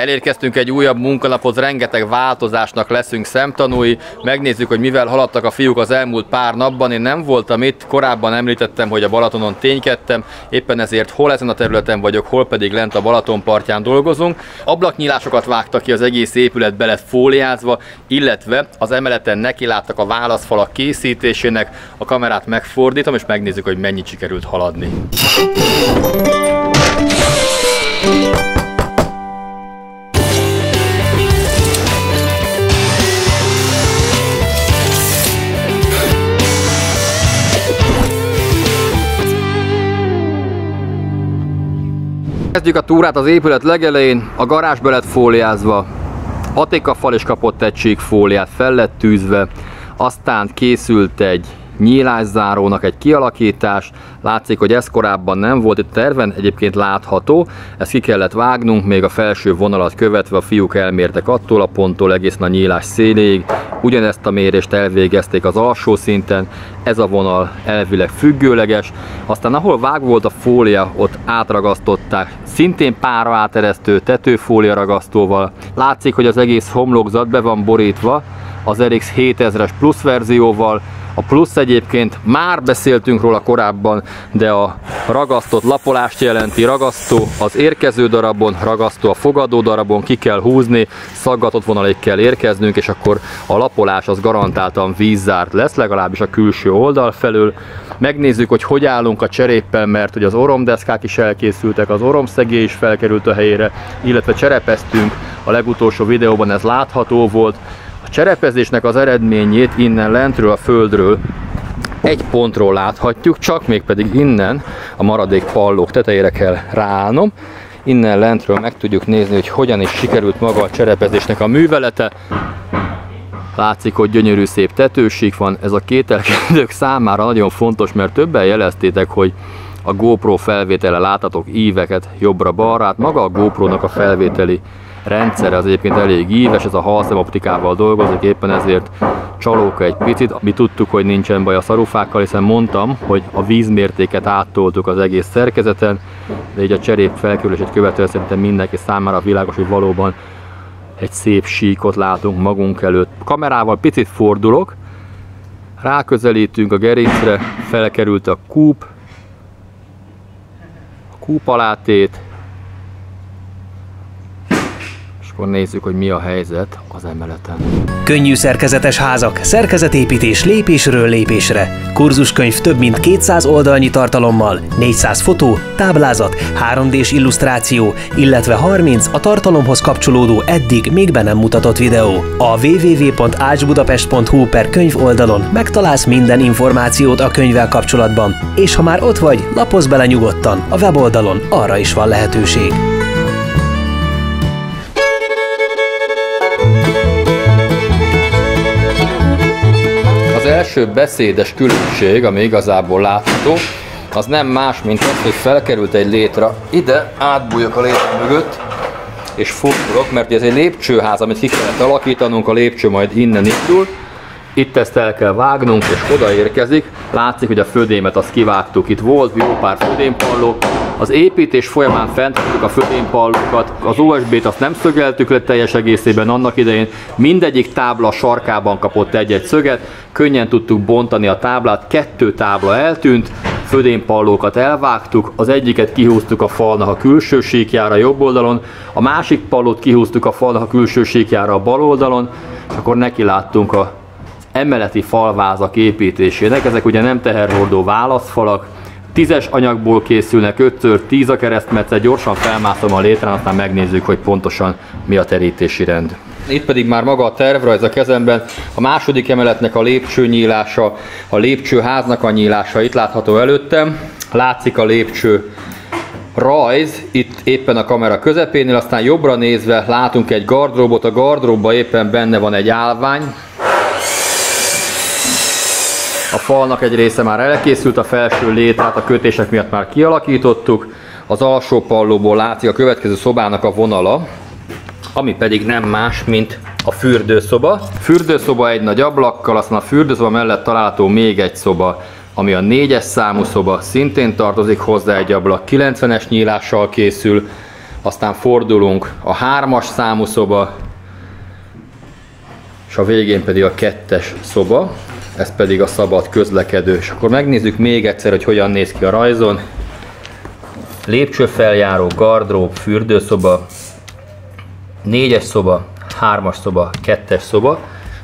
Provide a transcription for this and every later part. Elérkeztünk egy újabb munkanaphoz, rengeteg változásnak leszünk szemtanúi. Megnézzük, hogy mivel haladtak a fiúk az elmúlt pár napban. Én nem voltam itt, korábban említettem, hogy a Balatonon ténykedtem, éppen ezért hol ezen a területen vagyok, hol pedig lent a Balaton partján dolgozunk. Ablaknyílásokat vágtak ki, az egész épület be lett fóliázva, illetve az emeleten nekiláttak a válaszfalak készítésének. A kamerát megfordítom, és megnézzük, hogy mennyit sikerült haladni. Kezdjük a túrát az épület legelején, a garázs be lett fóliázva, atékafal is kapott egy sík fóliát, fel lett tűzve, aztán készült egy nyílászárónak egy kialakítás, látszik, hogy ez korábban nem volt itt terven, egyébként látható, ezt ki kellett vágnunk, még a felső vonalat követve a fiúk elmértek attól a ponttól egészen a nyílás széléig, ugyanezt a mérést elvégezték az alsó szinten, ez a vonal elvileg függőleges, aztán ahol vág volt a fólia, ott átragasztották, szintén pára áteresztő tetőfólia ragasztóval, látszik, hogy az egész homlokzat be van borítva, az RX 7000-es plusz verzióval. A plusz egyébként már beszéltünk róla korábban, de a ragasztott lapolást jelenti, ragasztó az érkező darabon, ragasztó a fogadó darabon, ki kell húzni, szaggatott vonalig kell érkeznünk, és akkor a lapolás az garantáltan vízzárt lesz, legalábbis a külső oldal felől. Megnézzük, hogy hogy állunk a cseréppel, mert ugye az oromdeszkák is elkészültek, az oromszegély is felkerült a helyére, illetve cserepeztünk, a legutolsó videóban ez látható volt. A cserepezésnek az eredményét innen lentről, a földről egy pontról láthatjuk, csak mégpedig innen a maradék pallók tetejére kell ráállnom. Innen lentről meg tudjuk nézni, hogy hogyan is sikerült maga a cserepezésnek a művelete. Látszik, hogy gyönyörű szép tetősík van. Ez a kételkedők számára nagyon fontos, mert többen jeleztétek, hogy a GoPro felvétele láthatok íveket jobbra-balra. Hát maga a GoPro-nak a felvételi rendszere az egyébként elég íves, ez a halszemoptikával dolgozik, éppen ezért csalóka egy picit. Mi tudtuk, hogy nincsen baj a szarufákkal, hiszen mondtam, hogy a vízmértéket áttoltuk az egész szerkezeten, de így a cserép felkerülését követően szerintem mindenki számára világos, hogy valóban egy szép síkot látunk magunk előtt. Kamerával picit fordulok, ráközelítünk a gerincre, felkerült a kúp alátét, akkor nézzük, hogy mi a helyzet az emeleten. Könnyű szerkezetes házak, szerkezetépítés lépésről lépésre. Kurzuskönyv több mint 200 oldalnyi tartalommal, 400 fotó, táblázat, 3D-s illusztráció, illetve 30 a tartalomhoz kapcsolódó eddig még be nem mutatott videó. A www.ácsbudapest.hu/könyv oldalon megtalálsz minden információt a könyvvel kapcsolatban, és ha már ott vagy, lapozz bele nyugodtan, a weboldalon arra is van lehetőség. Az első beszédes különbség, ami igazából látható, az nem más, mint az, hogy felkerült egy létra. Ide átbújok a létre mögött, és fordulok, mert ez egy lépcsőház, amit ki kellett alakítanunk, a lépcső majd innen indul. Itt ezt el kell vágnunk, és odaérkezik. Látszik, hogy a födémet azt kivágtuk. Itt volt jó pár födémpalló. Az építés folyamán fenntartottuk a födémpallókat. Az OSB-t azt nem szögeltük le teljes egészében annak idején. Mindegyik tábla sarkában kapott egy-egy szöget. Könnyen tudtuk bontani a táblát. 2 tábla eltűnt. Födémpallókat elvágtuk. Az egyiket kihúztuk a falnak a külső síkjára jobb oldalon. A másik pallót kihúztuk a falnak a külső síkjára a bal oldalon. És akkor nekiláttunk a emeleti falvázak építésének. Ezek ugye nem teherhordó válaszfalak, 10-es anyagból készülnek, 5x10 a keresztmetszet, gyorsan felmászom a létrán, aztán megnézzük, hogy pontosan mi a terítési rend. Itt pedig már maga a tervrajz a kezemben, a második emeletnek a lépcsőnyílása, a lépcsőháznak a nyílása itt látható előttem, látszik a lépcső rajz, itt éppen a kamera közepénél, aztán jobbra nézve látunk egy gardróbot, a gardróbban éppen benne van egy állvány. A falnak egy része már elkészült, a felső létrát a kötések miatt már kialakítottuk. Az alsó pallóból látszik a következő szobának a vonala, ami pedig nem más, mint a fürdőszoba. Fürdőszoba egy nagy ablakkal, aztán a fürdőszoba mellett található még egy szoba, ami a 4-es számú szoba, szintén tartozik hozzá egy ablak, 90-es nyílással készül. aztán fordulunk a 3-as számú szoba, és a végén pedig a 2-es szoba, ez pedig a szabad közlekedő. És akkor megnézzük még egyszer, hogy hogyan néz ki a rajzon. Lépcsőfeljáró, gardrób, fürdőszoba, 4-es szoba, 3-as szoba, 2-es szoba,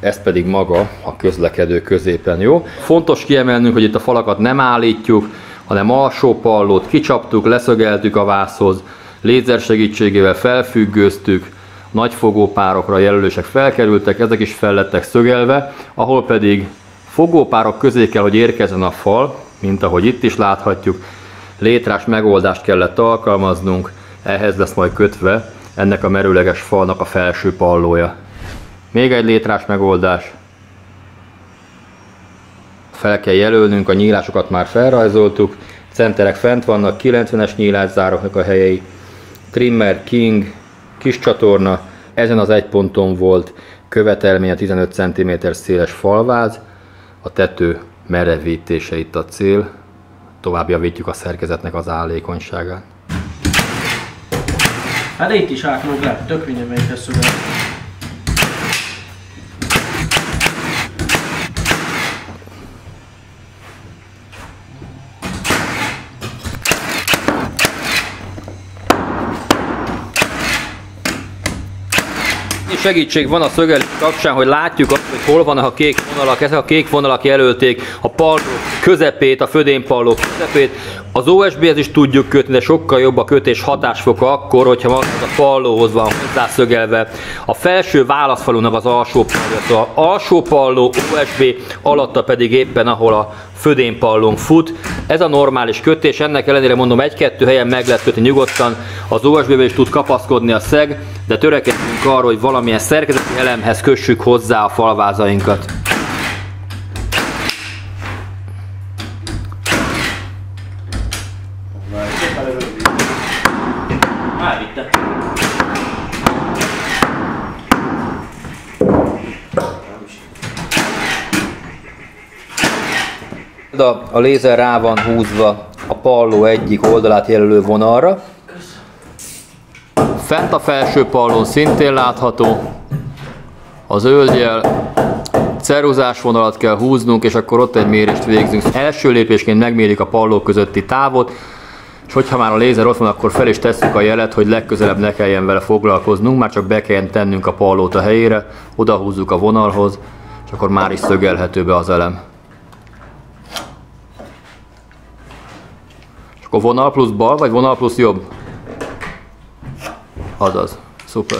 ez pedig maga a közlekedő középen, jó? Fontos kiemelnünk, hogy itt a falakat nem állítjuk, hanem alsó pallót kicsaptuk, leszögeltük a vászhoz, lézer segítségével felfüggőztük, nagyfogópárokra jelölések felkerültek, ezek is fel lettek szögelve, ahol pedig fogópárok közé kell, hogy érkezzen a fal, mint ahogy itt is láthatjuk, létrás megoldást kellett alkalmaznunk, ehhez lesz majd kötve ennek a merőleges falnak a felső pallója. Még egy létrás megoldás. Fel kell jelölnünk, a nyílásokat már felrajzoltuk, centerek fent vannak, 90-es nyílászároknak a helyei, Trimmer King, kis csatorna, ezen az egy ponton volt követelmény a 15 cm széles falváz, a tető merevítése itt a cél, tovább javítjuk a szerkezetnek az állékonyságát. Hát de itt is átlóg le, tök minden melyik összövel. Segítség van a szögelés kapcsán, hogy látjuk azt, hogy hol vannak a kék vonalak. Ezek a kék vonalak jelölték a palló közepét, a födénpalló közepét. Az OSB-hez is tudjuk kötni, de sokkal jobb a kötés hatásfoka akkor, hogyha maga a pallóhoz van hozzászögelve. A felső válaszfalunak az alsó palló, az alsó palló OSB, alatta pedig éppen ahol a födénpallón fut. Ez a normális kötés, ennek ellenére mondom, 1-2 helyen meg lehet kötni nyugodtan, az OSB-be is tud kapaszkodni a szeg, de törekedjünk arra, hogy valamilyen szerkezeti elemhez kössük hozzá a falvázainkat. A lézer rá van húzva a palló egyik oldalát jelölő vonalra. Fent a felső pallón szintén látható, a zöldjel ceruzás vonalat kell húznunk, és akkor ott egy mérést végzünk. Első lépésként megmérjük a pallók közötti távot, és hogyha már a lézer ott van, akkor fel is tesszük a jelet, hogy legközelebb ne kelljen vele foglalkoznunk, már csak be kelljen tennünk a pallót a helyére, odahúzzuk a vonalhoz, és akkor már is szögelhető be az elem. Akkor vonal plusz bal, vagy vonal plusz jobb? Azaz, szuper.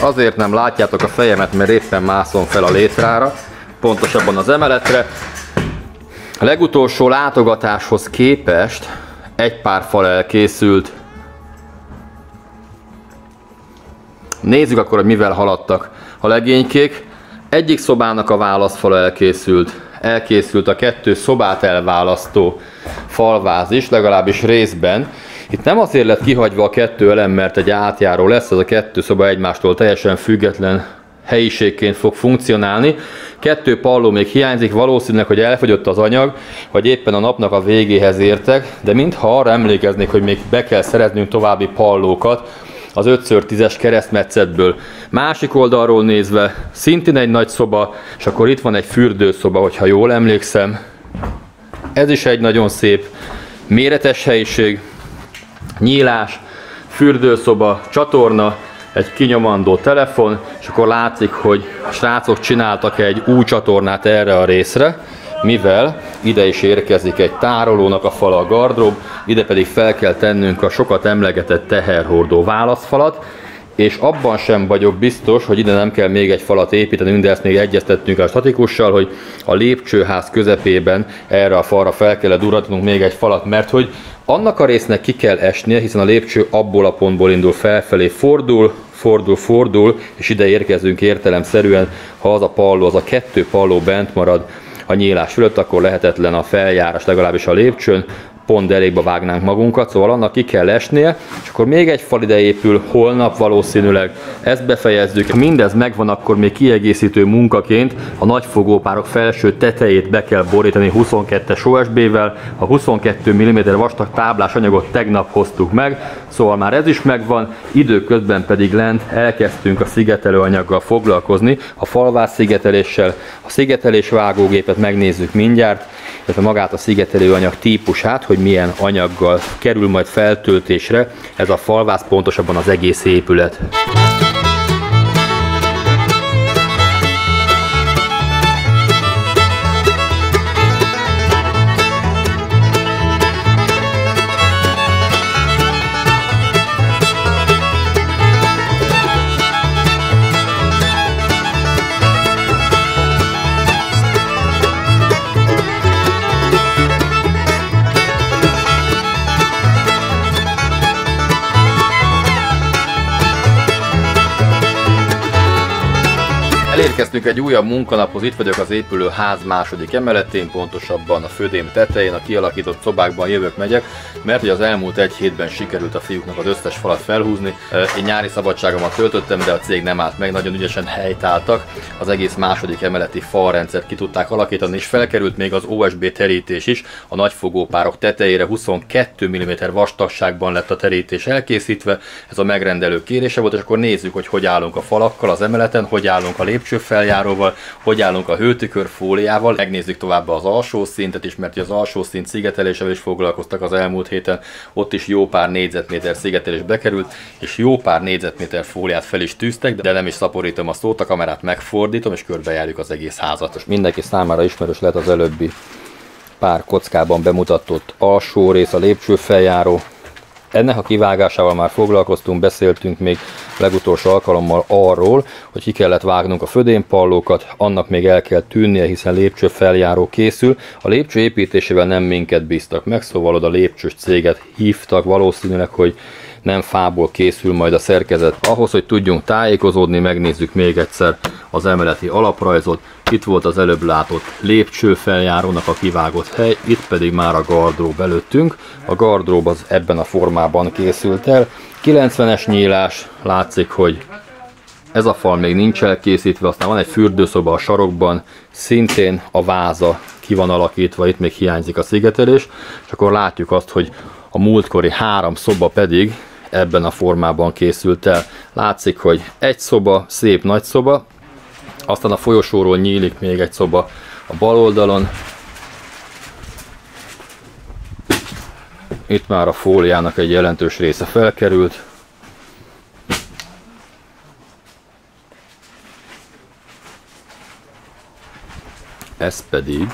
Azért nem látjátok a fejemet, mert éppen mászom fel a létrára, pontosabban az emeletre. A legutolsó látogatáshoz képest egy pár fal elkészült. Nézzük akkor, hogy mivel haladtak a legénykék. Egyik szobának a válaszfala elkészült. Elkészült a 2 szobát elválasztó falváz is, legalábbis részben. Itt nem azért lett kihagyva a 2 elem, mert egy átjáró lesz, ez a 2 szoba egymástól teljesen független helyiségként fog funkcionálni. 2 palló még hiányzik, valószínűleg, hogy elfogyott az anyag, vagy éppen a napnak a végéhez értek, de mintha arra emlékeznék, hogy még be kell szereznünk további pallókat az 5x10-es keresztmetszetből. Másik oldalról nézve szintén egy nagy szoba, és akkor itt van egy fürdőszoba, hogyha jól emlékszem. Ez is egy nagyon szép, méretes helyiség. Nyílás, fürdőszoba, csatorna, egy kinyomandó telefon, és akkor látszik, hogy a srácok csináltak egy új csatornát erre a részre, mivel ide is érkezik egy tárolónak a fala, a gardrób, ide pedig fel kell tennünk a sokat emlegetett teherhordó válaszfalat. és abban sem vagyok biztos, hogy ide nem kell még egy falat építeni, de ezt még egyeztettünk a statikussal, hogy a lépcsőház közepében erre a falra fel kell durrantanunk még egy falat, mert hogy annak a résznek ki kell esnie, hiszen a lépcső abból a pontból indul felfelé, fordul, és ide érkezünk értelemszerűen, ha az a palló, az a kettő palló bent marad a nyílás fölött, akkor lehetetlen a feljárás, legalábbis a lépcsőn, pont derékba vágnánk magunkat, szóval annak ki kell esnie, és akkor még egy fal ide épül, holnap valószínűleg ezt befejezzük. Mindez megvan, akkor még kiegészítő munkaként a nagy fogópárok felső tetejét be kell borítani 22-es OSB-vel, a 22 mm vastag táblás anyagot tegnap hoztuk meg, szóval már ez is megvan, időközben pedig lent elkezdtünk a szigetelőanyaggal foglalkozni, a falvás szigeteléssel, a szigetelés vágógépet megnézzük mindjárt, illetve magát a szigetelőanyag típusát, hogy milyen anyaggal kerül majd feltöltésre ez a falvász, pontosabban az egész épület. Elérkeztünk egy újabb munkanaphoz, itt vagyok az épülő ház második emeletén, pontosabban a födém tetején, a kialakított szobákban jövök-megyek, mert hogy az elmúlt egy hétben sikerült a fiúknak az összes falat felhúzni. Én nyári szabadságomat töltöttem, de a cég nem állt meg, nagyon ügyesen helytáltak, az egész második emeleti falrendszert ki tudták alakítani, és felkerült még az OSB terítés is, a nagyfogópárok tetejére 22 mm vastagságban lett a terítés elkészítve, ez a megrendelő kérése volt, és akkor nézzük, hogy hogy állunk a falakkal az emeleten, hogy állunk a lépcsőfeljáróval, hogy állunk a hőtükörfóliával, megnézzük tovább az alsó szintet is, mert az alsó szint szigetelésével is foglalkoztak az elmúlt héten, ott is jó pár négyzetméter szigetelés bekerült, és jó pár négyzetméter fóliát fel is tűztek, de nem is szaporítom a szót, a kamerát megfordítom, és körbejárjuk az egész házat. Most mindenki számára ismerős lett az előbbi pár kockában bemutatott alsó rész, a lépcsőfeljáró. Ennek a kivágásával már foglalkoztunk, beszéltünk még legutolsó alkalommal arról, hogy ki kellett vágnunk a födémpallókat, annak még el kell tűnnie, hiszen lépcsőfeljáró készül. A lépcső építésével nem minket bíztak meg, szóval oda lépcsős céget hívtak, valószínűleg, hogy nem fából készül majd a szerkezet. Ahhoz, hogy tudjunk tájékozódni, megnézzük még egyszer az emeleti alaprajzot. Itt volt az előbb látott lépcsőfeljárónak a kivágott hely, itt pedig már a gardrób előttünk. A gardrób az ebben a formában készült el. 90-es nyílás, látszik, hogy ez a fal még nincs elkészítve, aztán van egy fürdőszoba a sarokban, szintén a váza ki van alakítva, itt még hiányzik a szigetelés, és akkor látjuk azt, hogy a múltkori három szoba pedig ebben a formában készült el. Látszik, hogy egy szoba, szép nagy szoba, aztán a folyosóról nyílik még egy szoba a bal oldalon. Itt már a fóliának egy jelentős része felkerült. Ez pedig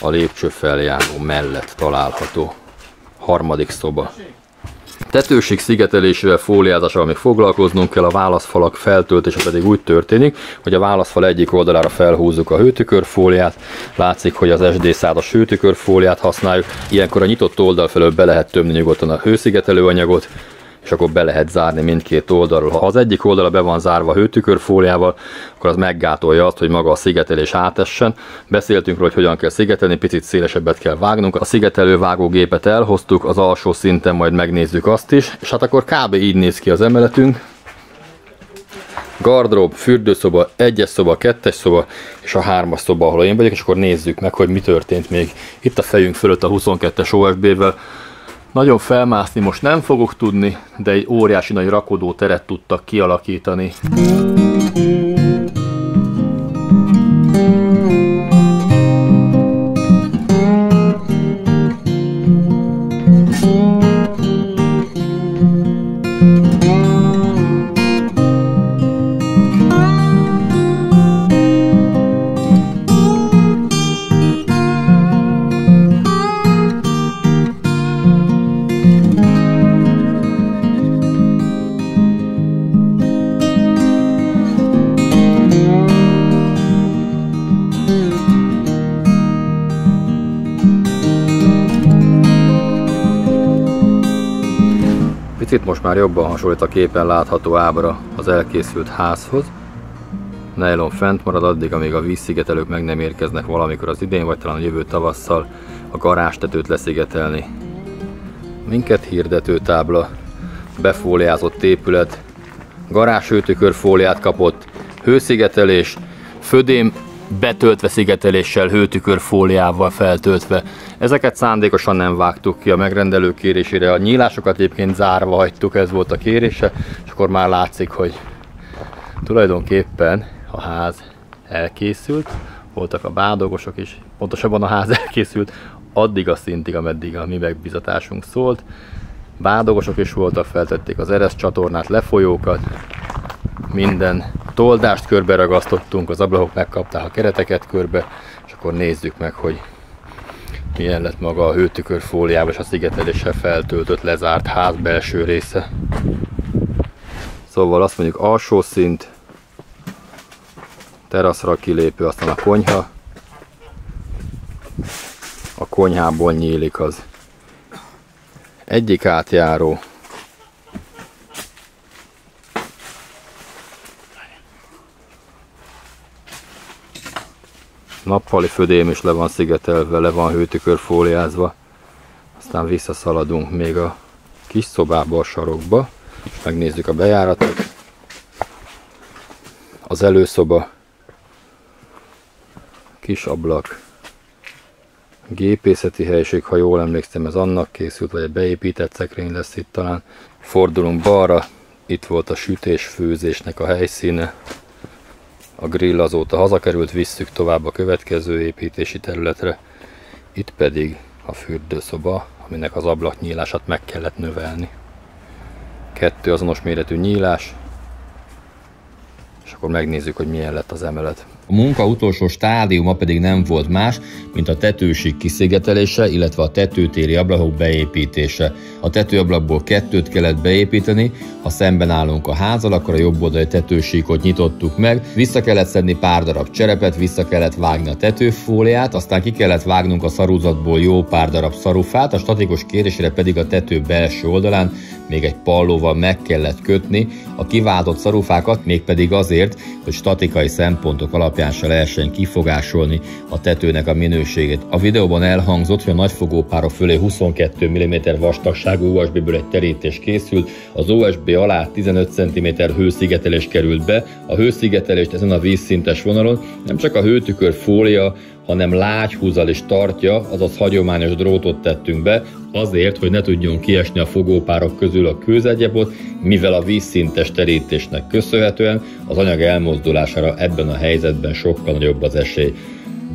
a lépcsőfeljáró mellett található harmadik szoba. Tetőség szigetelésével, fóliázással még foglalkoznunk kell, a válaszfalak feltöltése pedig úgy történik, hogy a válaszfal egyik oldalára felhúzzuk a hőtükörfóliát, látszik, hogy az SD100-as hőtükörfóliát használjuk, ilyenkor a nyitott oldal felől be lehet tömni nyugodtan a hőszigetelőanyagot, és akkor be lehet zárni mindkét oldalról. Ha az egyik oldala be van zárva hőtükörfóliával, akkor az meggátolja azt, hogy maga a szigetelés átessen. Beszéltünk róla, hogy hogyan kell szigetelni, picit szélesebbet kell vágnunk. A szigetelő vágógépet elhoztuk, az alsó szinten majd megnézzük azt is, és hát akkor kb. Így néz ki az emeletünk. Gardrób, fürdőszoba, egyes szoba, kettes szoba és a hármas szoba, ahol én vagyok, és akkor nézzük meg, hogy mi történt még itt a fejünk fölött a 22-es OSB-vel. Nagyon felmászni most nem fogok tudni, de egy óriási nagy rakodó teret tudtak kialakítani. Picit most már jobban hasonlít a képen látható ábra az elkészült házhoz. Nylon fent marad addig, amíg a vízszigetelők meg nem érkeznek valamikor az idén, vagy talán a jövő tavasszal a garázstetőt leszigetelni. Minket hirdetőtábla, befóliázott épület, garázshőtükörfóliát kapott, hőszigetelés, födém betöltve szigeteléssel, hőtükörfóliával feltöltve. Ezeket szándékosan nem vágtuk ki a megrendelő kérésére, a nyílásokat egyébként zárva hagytuk, ez volt a kérése, és akkor már látszik, hogy tulajdonképpen a ház elkészült, voltak a bádogosok is, pontosabban a ház elkészült addig a szintig, ameddig a mi megbízatásunk szólt. Bádogosok is voltak, feltették az eresz csatornát, lefolyókat, minden toldást körbe ragasztottunk, az ablakok megkapták a kereteket körbe, és akkor nézzük meg, hogy milyen lett maga a hőtükörfóliával és a szigeteléssel feltöltött, lezárt ház belső része. Szóval azt mondjuk alsó szint, teraszra kilépő, aztán a konyha. A konyhából nyílik az egyik átjáró. Nappali födém is le van szigetelve, le van hőtükörfóliázva. Aztán visszaszaladunk még a kis szobába, a sarokba. Megnézzük a bejáratot. Az előszoba, kis ablak, gépészeti helyiség, ha jól emlékszem, ez annak készült, vagy egy beépített szekrény lesz itt talán. Fordulunk balra, itt volt a sütés-főzésnek a helyszíne. A grill azóta hazakerült, visszük tovább a következő építési területre. Itt pedig a fürdőszoba, aminek az ablaknyílását meg kellett növelni. 2 azonos méretű nyílás, és akkor megnézzük, hogy milyen lett az emelet. A munka utolsó stádiuma pedig nem volt más, mint a tetősík kiszigetelése, illetve a tetőtéri ablakok beépítése. A tetőablakból 2-t kellett beépíteni, ha szemben állunk a házzal, akkor a jobb oldali tetősíkot nyitottuk meg, vissza kellett szedni pár darab cserepet, vissza kellett vágni a tetőfóliát, aztán ki kellett vágnunk a szarúzatból jó pár darab szarufát, a statikus kérésére pedig a tető belső oldalán még egy pallóval meg kellett kötni a kiváltott szarufákat, mégpedig azért, hogy statikai szempontok alapján se lehessen kifogásolni a tetőnek a minőségét. A videóban elhangzott, hogy a nagyfogópárok fölé 22 mm vastagságú USB-ből egy terítés készült, az USB alá 15 cm hőszigetelés került be. A hőszigetelést ezen a vízszintes vonalon nem csak a hőtükör fólia, hanem lágyhúzzal is tartja, azaz hagyományos drótot tettünk be, azért, hogy ne tudjon kiesni a fogópárok közül a kőzegyepot, mivel a vízszintes terítésnek köszönhetően az anyag elmozdulására ebben a helyzetben sokkal nagyobb az esély.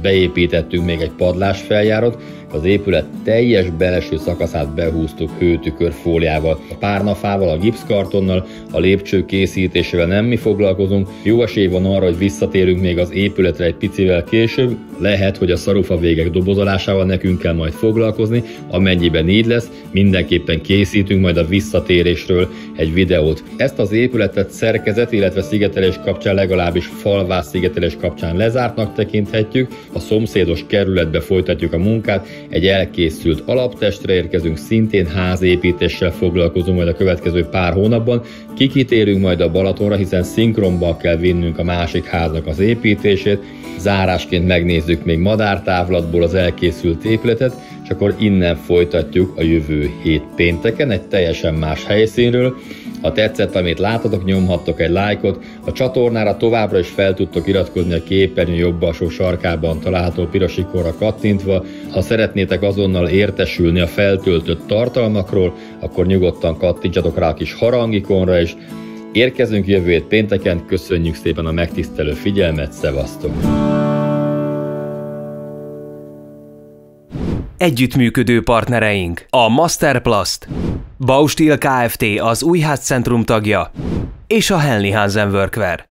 Beépítettünk még egy padlásfeljárat, az épület teljes belső szakaszát behúztuk hőtükörfóliával. A párnafával, a gipszkartonnal, a lépcső készítésével nem mi foglalkozunk. Jó esély van arra, hogy visszatérünk még az épületre egy picivel később. Lehet, hogy a szarufa végek dobozolásával nekünk kell majd foglalkozni, amennyiben így lesz. Mindenképpen készítünk majd a visszatérésről egy videót. Ezt az épületet szerkezet, illetve szigetelés kapcsán, legalábbis falvás szigetelés kapcsán lezártnak tekinthetjük. A szomszédos kerületbe folytatjuk a munkát, egy elkészült alaptestre érkezünk, szintén házépítéssel foglalkozunk majd a következő pár hónapban. Kikitérünk majd a Balatonra, hiszen szinkronba kell vinnünk a másik háznak az építését. Zárásként megnézzük még madártávlatból az elkészült épületet, és akkor innen folytatjuk a jövő hét pénteken egy teljesen más helyszínről. Ha tetszett, amit láttatok, nyomhattok egy lájkot. A csatornára továbbra is fel tudtok iratkozni a képernyő jobb alsó sarkában található piros ikonra kattintva. Ha szeretnétek azonnal értesülni a feltöltött tartalmakról, akkor nyugodtan kattintsatok rá a kis harangikonra is. Érkezünk jövő hét pénteken, köszönjük szépen a megtisztelő figyelmet, szevasztok! Együttműködő partnereink a Masterplast, Baustil Kft. Az Újház Centrum tagja és a HH Workwear.